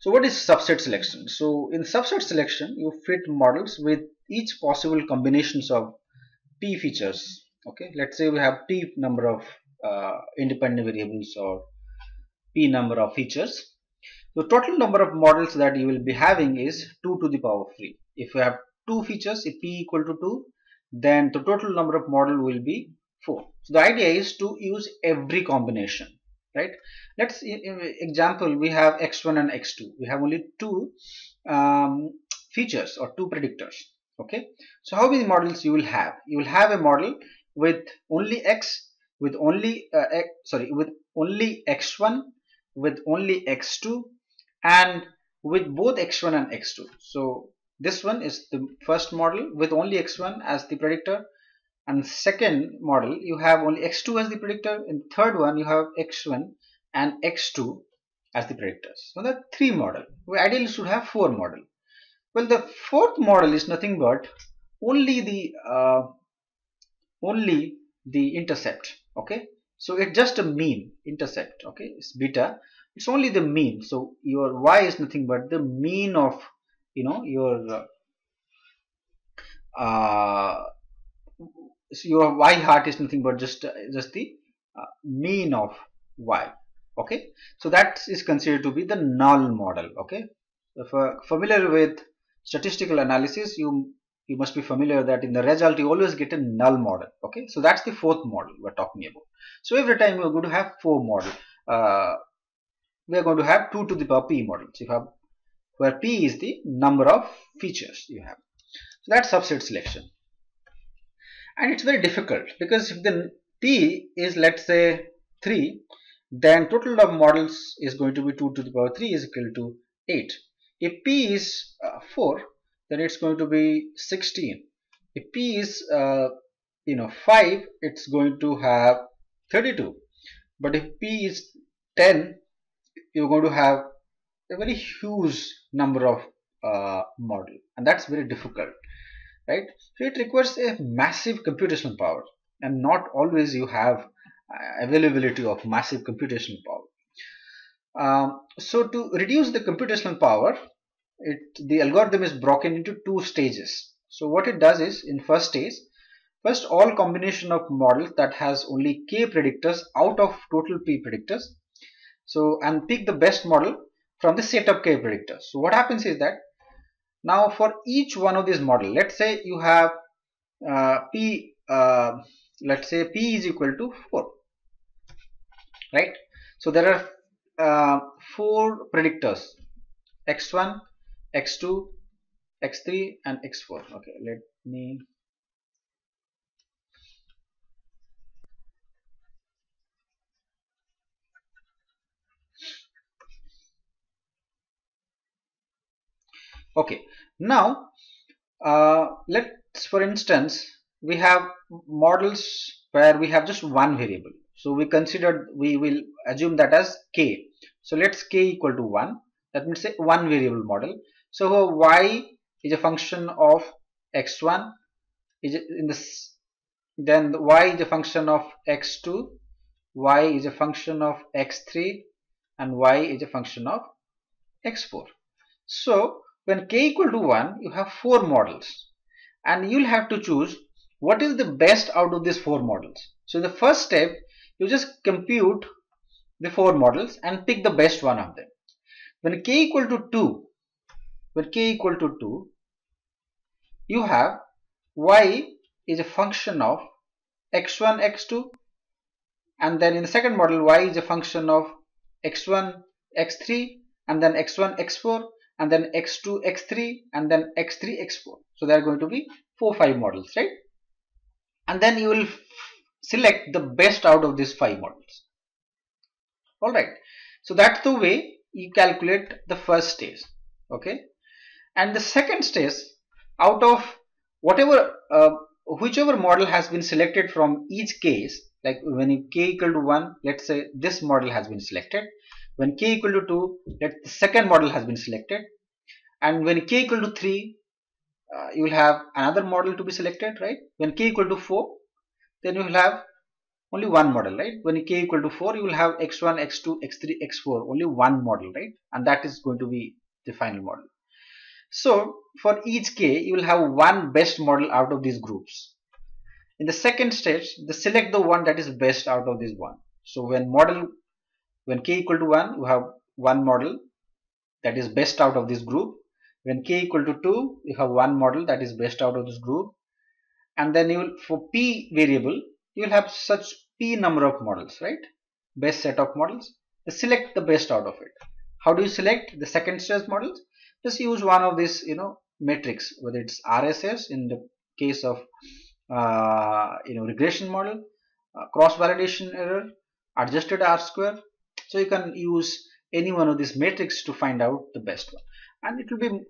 So what is subset selection? So in subset selection, you fit models with each possible combinations of P features. Okay, let's say we have P number of independent variables or P number of features. The total number of models that you will be having is 2 to the power 3. If you have 2 features, if P equal to 2, then the total number of model will be 4. So the idea is to use every combination, right? Let's example, we have x1 and x2. We have only 2 features or 2 predictors. Okay, so how many models you will have? You will have a model with only x, with only with only x1, with only x2, and with both x1 and x2. So this one is the first model with only x1 as the predictor, and second model you have only x2 as the predictor, and third one you have x1 and x2 as the predictors. So the 3 model. We ideally should have 4 model. Well, the fourth model is nothing but only the intercept. Okay, so it's just a mean intercept. Okay, it's beta. It's only the mean. So your y is nothing but the mean of, you know, your y hat is nothing but just the mean of y. Okay, so that is considered to be the null model. Okay, if you're familiar with statistical analysis, you must be familiar that in the result you always get a null model. Okay, so that's the fourth model we're talking about. So every time we're going to have 4 model, we're going to have 2 to the power p models. You have, where P is the number of features you have. So that's subset selection. And it's very difficult because if the P is, let's say, 3, then total of models is going to be 2 to the power 3 is equal to 8. If P is 4, then it's going to be 16. If P is 5, it's going to have 32. But if P is 10, you're going to have a very huge number of model, and that's very difficult, right? So it requires a massive computational power, and not always you have availability of massive computational power. So to reduce the computational power, the algorithm is broken into 2 stages. So what it does is, in first stage, first all combination of models that has only k predictors out of total p predictors, so and pick the best model from the set of k predictors. So what happens is that now for each one of these model, let's say you have let's say p is equal to 4, right? So there are 4 predictors, x1, x2, x3 and x4. Okay, let me okay, now let's, for instance, we have models where we have just one variable, so we will assume that as k. So let's k equal to 1, that means a 1 variable model. So y is a function of x1, then y is a function of x2, y is a function of x3 and y is a function of x4. So when k equal to 1, you have 4 models, and you'll have to choose what is the best out of these 4 models. So in the first step, you just compute the 4 models and pick the best one of them. When k equal to 2, you have y is a function of x1, x2, and then in the second model, y is a function of x1, x3, and then x1, x4, and then x2, x3, and then x3, x4. So there are going to be 4, 5 models, right? And then you will select the best out of these 5 models. All right. So that's the way you calculate the first stage. Okay. And the second stage, out of whatever, whichever model has been selected from each case, like when k equal to 1, let's say this model has been selected. When k equal to 2, the second model has been selected, and when k equal to 3, you will have another model to be selected, right? When k equal to 4, then you will have only one model, right? When k equal to 4, you will have x1, x2, x3, x4, only one model, right? And that is going to be the final model. So for each k, you will have one best model out of these groups. In the second stage, they select the one that is best out of this one. So when k equal to 1, you have one model that is best out of this group. When k equal to 2, you have one model that is best out of this group. And then you will, for p variable, you will have such p number of models, right? Best set of models. They select the best out of it. How do you select the second stage models? Just use one of these, matrix, whether it's RSS in the case of, regression model, cross-validation error, adjusted R-square. So you can use any one of these matrix to find out the best one. And it will be